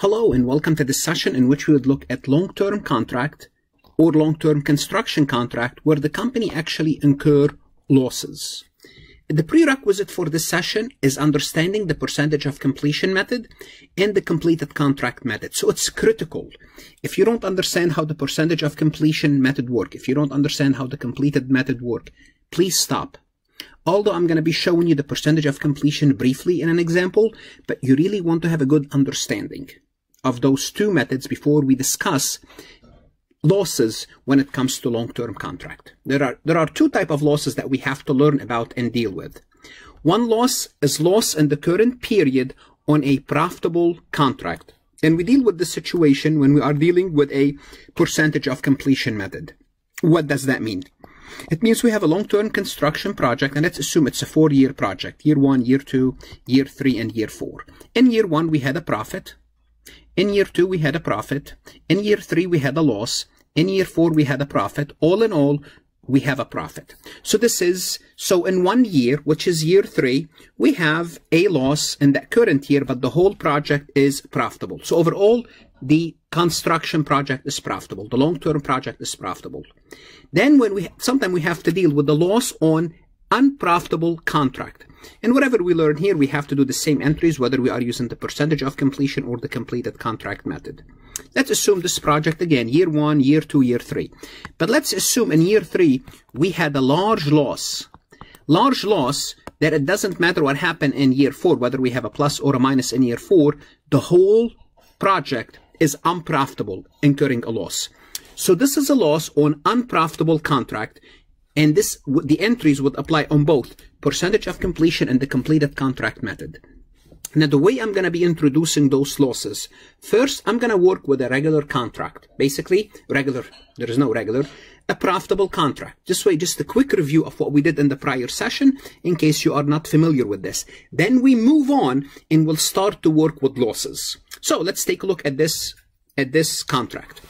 Hello and welcome to this session in which we would look at long-term contract or long-term construction contract where the company actually incur losses. The prerequisite for this session is understanding the percentage of completion method and the completed contract method. So it's critical. If you don't understand how the percentage of completion method work, if you don't understand how the completed method work, please stop. Although I'm going to be showing you the percentage of completion briefly in an example, but you really want to have a good understanding of those two methods before we discuss losses when it comes to long-term contract. There are two types of losses that we have to learn about and deal with. One loss is loss in the current period on a profitable contract. And we deal with this situation when we are dealing with a percentage of completion method. What does that mean? It means we have a long-term construction project, and let's assume it's a four-year project, year one, year two, year three, and year four. In year one, we had a profit. In year two, we had a profit. In year three, we had a loss. In year four, we had a profit. All in all, we have a profit. So in one year, which is year three, we have a loss in that current year, but the whole project is profitable. So overall, the construction project is profitable. The long-term project is profitable. Then sometimes we have to deal with the loss on unprofitable contract. And whatever we learn here, we have to do the same entries, whether we are using the percentage of completion or the completed contract method. Let's assume this project again, year one, year two, year three. But let's assume in year three, we had a large loss. Large loss that it doesn't matter what happened in year four, whether we have a plus or a minus in year four, the whole project is unprofitable, incurring a loss. So this is a loss on unprofitable contract. And the entries would apply on both percentage of completion and the completed contract method. Now, the way I'm going to be introducing those losses, first, I'm going to work with a regular contract. Basically, there is no regular, a profitable contract. This way, just a quick review of what we did in the prior session, in case you are not familiar with this. Then we move on and we'll start to work with losses. So let's take a look at this contract.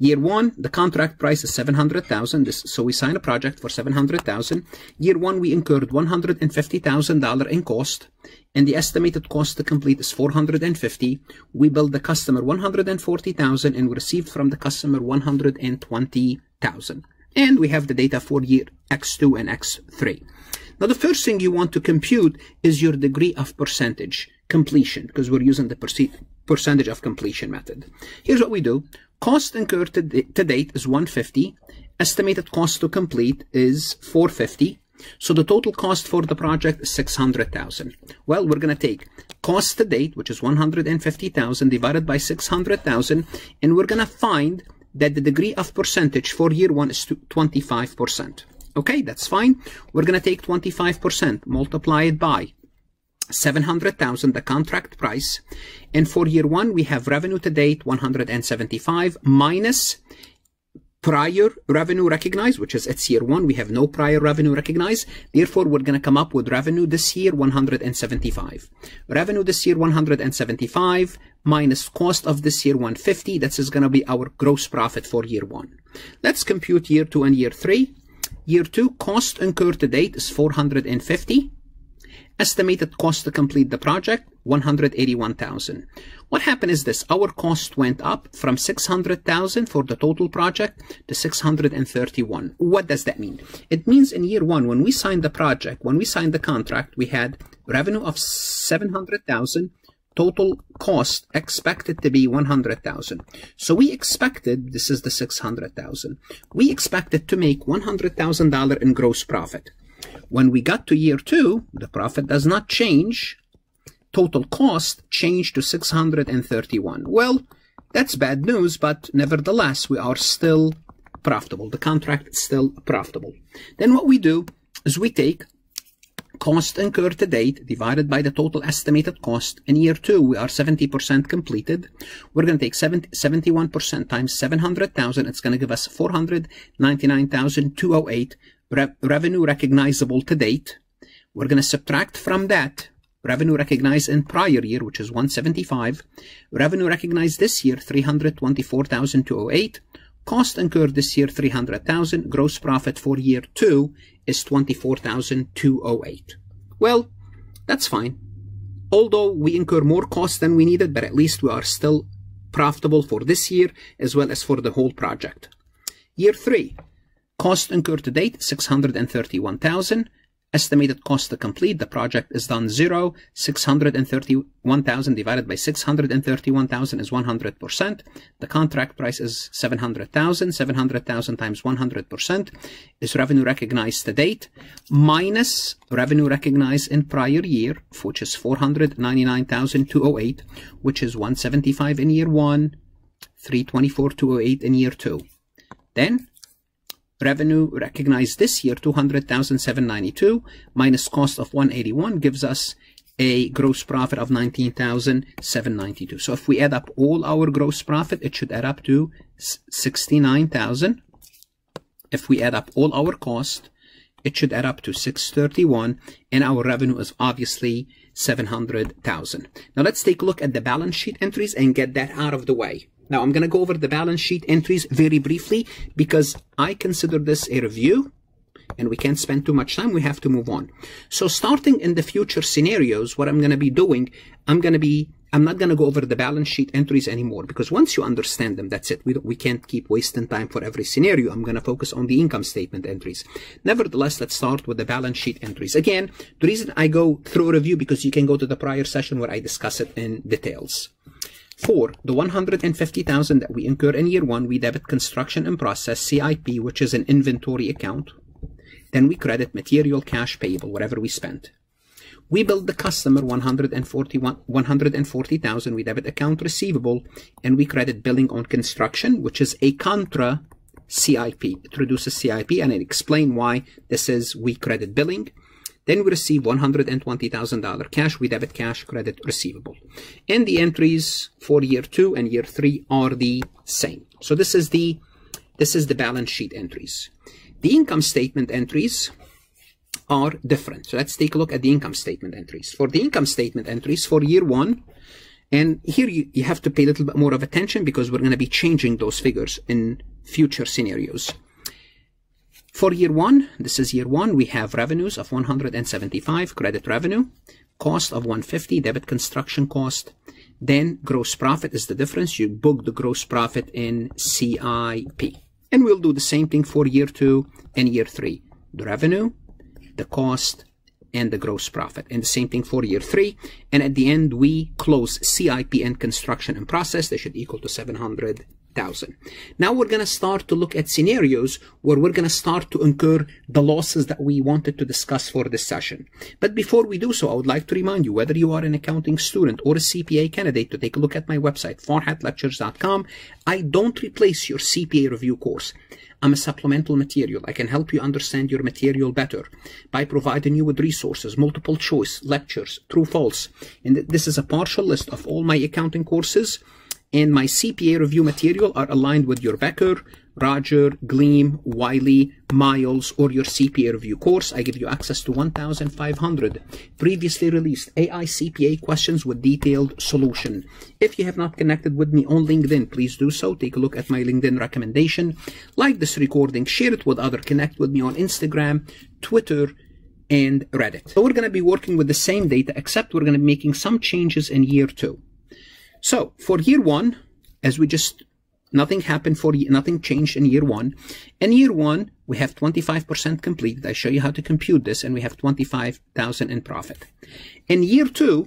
Year one, the contract price is $700,000. So we sign a project for $700,000. Year one, we incurred $150,000 in cost, and the estimated cost to complete is $450,000. We billed the customer $140,000, and we received from the customer $120,000. And we have the data for year X2 and X3. Now, the first thing you want to compute is your degree of percentage completion, because we're using the percentage of completion method. Here's what we do. Cost incurred to date is $150. Estimated cost to complete is $450. So the total cost for the project is $600,000. Well, we're going to take cost to date, which is $150,000, divided by $600,000, and we're going to find that the degree of percentage for year one is 25%. Okay, that's fine. We're going to take 25%, multiply it by $700,000, the contract price. And for year one, we have revenue to date, $175,000, minus prior revenue recognized, which is it's year one. We have no prior revenue recognized. Therefore, we're going to come up with revenue this year, $175,000. Revenue this year, $175,000, minus cost of this year, $150,000. This is going to be our gross profit for year one. Let's compute year two and year three. Year two, cost incurred to date is $450,000. Estimated cost to complete the project, $181,000. What happened is this. Our cost went up from $600,000 for the total project to $631,000. What does that mean? It means in year one, when we signed the project, when we signed the contract, we had revenue of $700,000, total cost expected to be $100,000. So we expected, this is the $600,000, we expected to make $100,000 in gross profit. When we got to year two, the profit does not change. Total cost changed to $631,000. Well, that's bad news, but nevertheless, we are still profitable. The contract is still profitable. Then what we do is we take cost incurred to date divided by the total estimated cost. In year two, we are 70% completed. We're going to take 71% times $700,000. It's going to give us $499,208. Revenue recognizable to date. We're going to subtract from that revenue recognized in prior year, which is $175,000. Revenue recognized this year, $324,208. Cost incurred this year, $300,000. Gross profit for year two is $24,208. Well, that's fine. Although we incur more costs than we needed, but at least we are still profitable for this year as well as for the whole project. Year 3, cost incurred to date, $631,000. Estimated cost to complete, the project is done 0. 631,000 divided by 631,000 is 100%. The contract price is $700,000. 700,000 times 100% is revenue recognized to date minus revenue recognized in prior year, which is $499,208, which is $175 in year 1, $324,208 in year 2. Then revenue recognized this year, $200,792 minus cost of $181 gives us a gross profit of $19,792. So if we add up all our gross profit, it should add up to $69,000. If we add up all our cost, it should add up to $631, and our revenue is obviously $700,000. Now let's take a look at the balance sheet entries and get that out of the way. Now, I'm going to go over the balance sheet entries very briefly because I consider this a review and we can't spend too much time. We have to move on. So starting in the future scenarios, what I'm going to be doing, I'm not going to go over the balance sheet entries anymore because once you understand them, that's it. We can't keep wasting time for every scenario. I'm going to focus on the income statement entries. Nevertheless, let's start with the balance sheet entries. Again, the reason I go through a review because you can go to the prior session where I discuss it in details. For the $150,000 that we incur in year 1, we debit construction in process, CIP, which is an inventory account. Then we credit material cash payable, whatever we spent. We bill the customer $140,000, we debit account receivable, and we credit billing on construction, which is a contra CIP. It reduces CIP, and I'll explain why this is we credit billing. Then we receive $120,000 cash. We debit cash, credit receivable. And the entries for year 2 and year 3 are the same. So this is the balance sheet entries. The income statement entries are different. So let's take a look at the income statement entries. For the income statement entries for year 1, and here you have to pay a little bit more of attention because we're going to be changing those figures in future scenarios. For year 1, this is year 1, we have revenues of $175,000, credit revenue, cost of $150,000, debit construction cost. Then gross profit is the difference. You book the gross profit in CIP. And we'll do the same thing for year 2 and year 3. The revenue, the cost, and the gross profit. And the same thing for year 3. And at the end, we close CIP and construction in process. They should equal to $700,000. Now we're going to start to look at scenarios where we're going to start to incur the losses that we wanted to discuss for this session. But before we do so, I would like to remind you, whether you are an accounting student or a CPA candidate, to take a look at my website, farhatlectures.com. I don't replace your CPA review course. I'm a supplemental material. I can help you understand your material better by providing you with resources, multiple choice, lectures, true, false. And this is a partial list of all my accounting courses. And my CPA review material are aligned with your Becker, Roger, Gleam, Wiley, Miles, or your CPA review course. I give you access to 1,500 previously released AI CPA questions with detailed solution. If you have not connected with me on LinkedIn, please do so. Take a look at my LinkedIn recommendation. Like this recording, share it with others. Connect with me on Instagram, Twitter, and Reddit. So we're going to be working with the same data, except we're going to be making some changes in year 2. So for year 1, as we just, nothing changed in year 1. In year 1, we have 25% completed. I show you how to compute this, and we have $25,000 in profit. In year 2,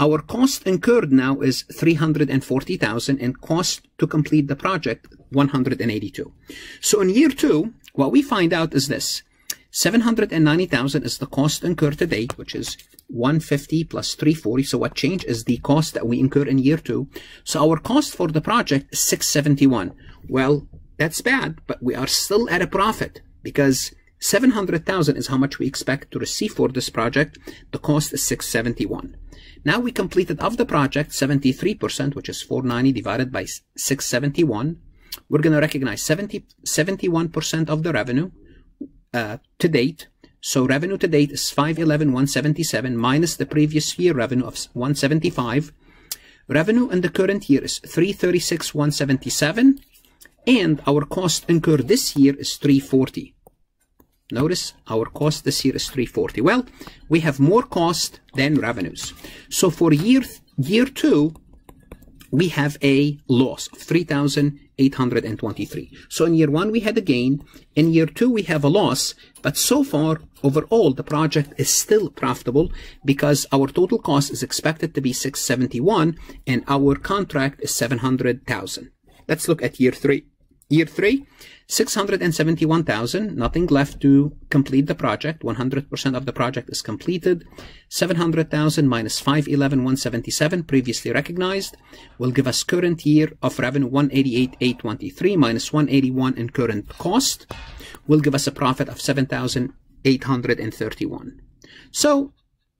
our cost incurred now is $340,000, and cost to complete the project, $182,000. So in year 2, what we find out is this. $790,000 is the cost incurred to date, which is $150,000 plus $340,000. So what changed is the cost that we incur in year 2. So our cost for the project is $671. Well, that's bad, but we are still at a profit because $700,000 is how much we expect to receive for this project. The cost is $671. Now we completed of the project 73%, which is $490 divided by $671. We're going to recognize 71% of the revenue. To date. So revenue to date is $511,177 minus the previous year revenue of $175. Revenue in the current year is $336,177, and our cost incurred this year is $340. Notice our cost this year is 340. Well, we have more cost than revenues. So for year two, we have a loss of 3,823. So in year one, we had a gain. In year two, we have a loss. But so far, overall, the project is still profitable because our total cost is expected to be 671 and our contract is 700,000. Let's look at year three. Year three, 671,000, nothing left to complete the project. 100% of the project is completed. 700,000 minus 511,177 previously recognized will give us current year of revenue 188,823 minus 181 in current cost will give us a profit of 7,831. So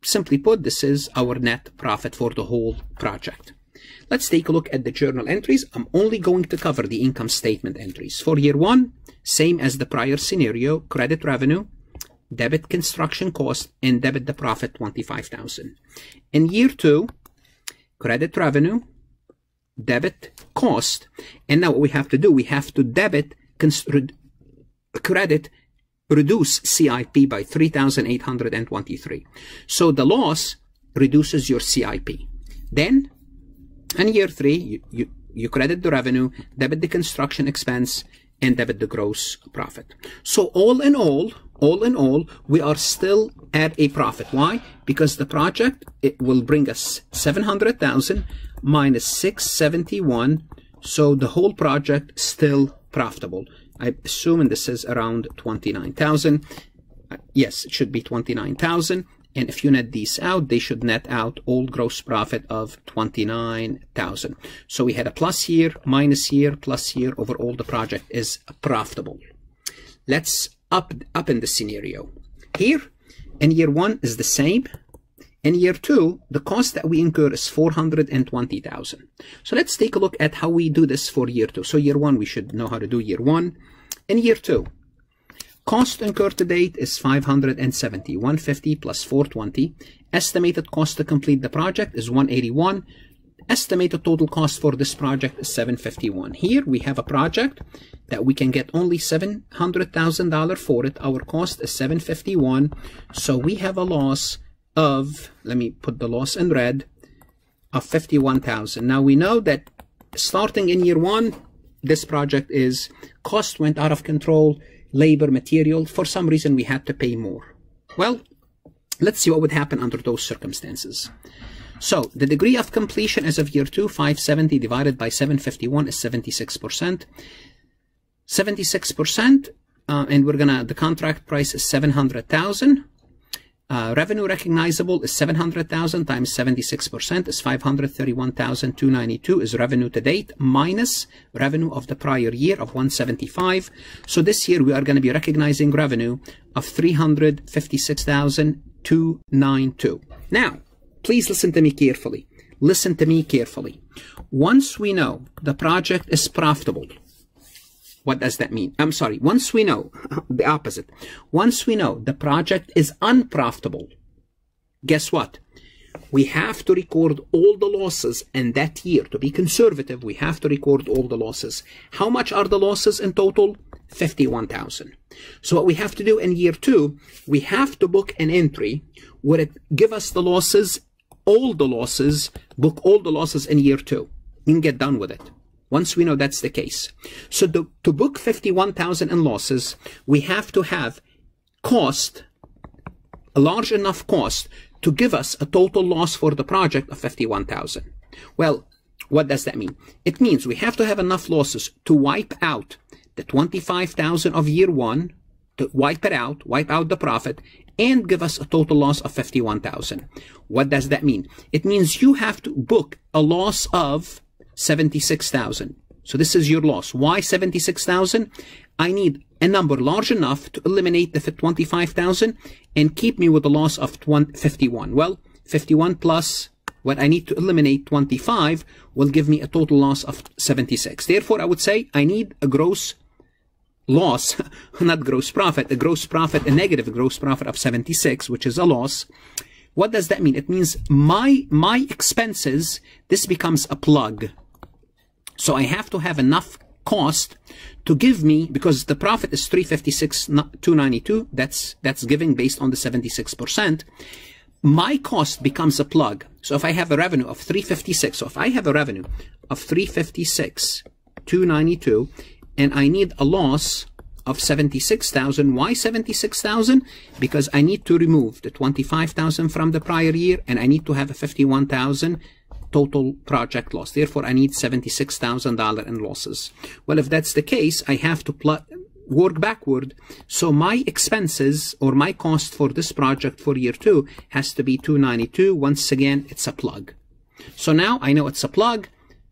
simply put, this is our net profit for the whole project. Let's take a look at the journal entries. I'm only going to cover the income statement entries. For year one, same as the prior scenario, credit revenue, debit construction cost, and debit the profit 25,000. In year two, credit revenue, debit cost, and now what we have to do, we have to debit, credit, reduce CIP by 3,823. So the loss reduces your CIP. Then, in year three, you credit the revenue, debit the construction expense, and debit the gross profit. So all in all, we are still at a profit. Why? Because the project, it will bring us 700,000 minus 671. So the whole project still profitable. I assume this is around 29,000. Yes, it should be 29,000. And if you net these out, they should net out all gross profit of 29,000. So we had a plus here, minus here, plus here. Overall, the project is profitable. Let's up in the scenario. Here, in year one is the same. In year two, the cost that we incur is 420,000. So let's take a look at how we do this for year two. So year one, we should know how to do year one. In year two, cost incurred to date is 570, 150 plus 420. Estimated cost to complete the project is 181. Estimated total cost for this project is 751. Here we have a project that we can get only $700,000 for it. Our cost is 751. So we have a loss of, let me put the loss in red, of 51,000. Now we know that starting in year one, this project is, cost went out of control. Labor, material, for some reason we had to pay more. Well, let's see what would happen under those circumstances. So the degree of completion as of year two, 570 divided by 751 is 76%. 76%, and we're gonna, the contract price is 700,000. Revenue recognizable is 700,000 times 76% is 531,292 is revenue to date minus revenue of the prior year of 175. So this year we are going to be recognizing revenue of 356,292. Now, please listen to me carefully. Listen to me carefully. Once we know the project is profitable, what does that mean? I'm sorry. Once we know the opposite, once we know the project is unprofitable, guess what? We have to record all the losses in that year. To be conservative, we have to record all the losses. How much are the losses in total? 51,000. So what we have to do in year two, we have to book an entry where it give us the losses, all the losses, book all the losses in year two and get done with it. Once we know that's the case. So to book 51,000 in losses, we have to have cost, a large enough cost to give us a total loss for the project of 51,000. Well, what does that mean? It means we have to have enough losses to wipe out the 25,000 of year one, to wipe it out, wipe out the profit, and give us a total loss of 51,000. What does that mean? It means you have to book a loss of 76,000. So this is your loss. Why 76,000? I need a number large enough to eliminate the 25,000 and keep me with a loss of 51. Well, 51 plus what I need to eliminate, 25, will give me a total loss of 76. Therefore, I would say I need a gross loss, not gross profit, a gross profit, a negative gross profit of 76, which is a loss. What does that mean? It means my expenses, this becomes a plug. So I have to have enough cost to give me, because the profit is 356,292, that's giving based on the 76%. My cost becomes a plug. So if I have a revenue of 356, so if I have a revenue of 356,292 and I need a loss of 76,000. Why 76,000? Because I need to remove the 25,000 from the prior year, and I need to have a 51,000 total project loss. Therefore, I need $76,000 in losses. Well, if that's the case, I have to work backward. So my expenses or my cost for this project for year two has to be 292. Once again, it's a plug. So now I know it's a plug.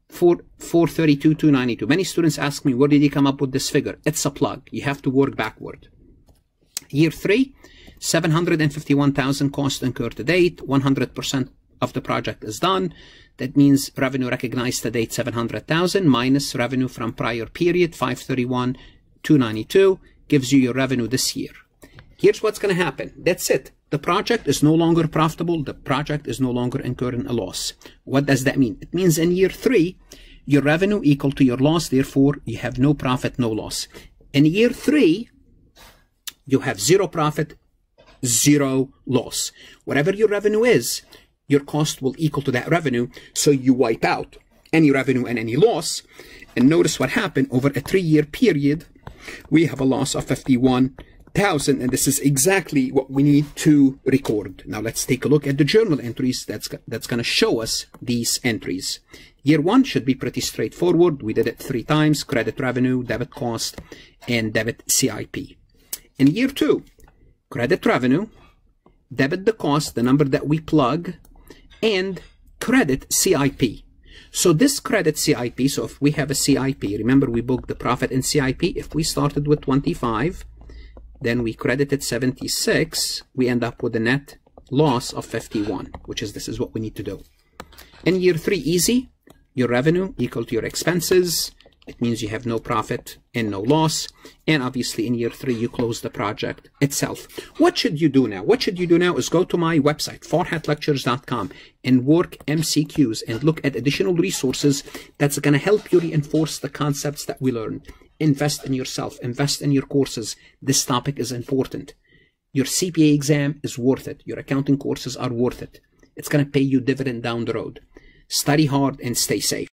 432,292. Many students ask me, where did you come up with this figure? It's a plug. You have to work backward. Year three, 751,000 cost incurred to date. 100% of the project is done. That means revenue recognized to date 700,000 minus revenue from prior period 531,292 gives you your revenue this year. Here's what's going to happen. That's it. The project is no longer profitable. The project is no longer incurring a loss. What does that mean? It means in year three, your revenue equal to your loss. Therefore, you have no profit, no loss. In year three, you have zero profit, zero loss. Whatever your revenue is, your cost will equal to that revenue. So you wipe out any revenue and any loss. And notice what happened over a 3-year period. We have a loss of 51,000, and this is exactly what we need to record. Now let's take a look at the journal entries. That's going to show us these entries. Year one should be pretty straightforward. We did it 3 times: credit revenue, debit cost, and debit CIP. In year two, credit revenue, debit the cost, the number that we plug, and credit CIP. So this credit CIP, so if we have a CIP, remember we booked the profit in CIP. If we started with 25, then we credited 76, we end up with a net loss of 51, which is, this is what we need to do. In year three, easy, your revenue equal to your expenses. It means you have no profit and no loss. And obviously in year three, you close the project itself. What should you do now? What should you do now is go to my website, farhatlectures.com, and work MCQs and look at additional resources that's going to help you reinforce the concepts that we learned. Invest in yourself, invest in your courses. This topic is important. Your CPA exam is worth it. Your accounting courses are worth it. It's going to pay you dividend down the road. Study hard and stay safe.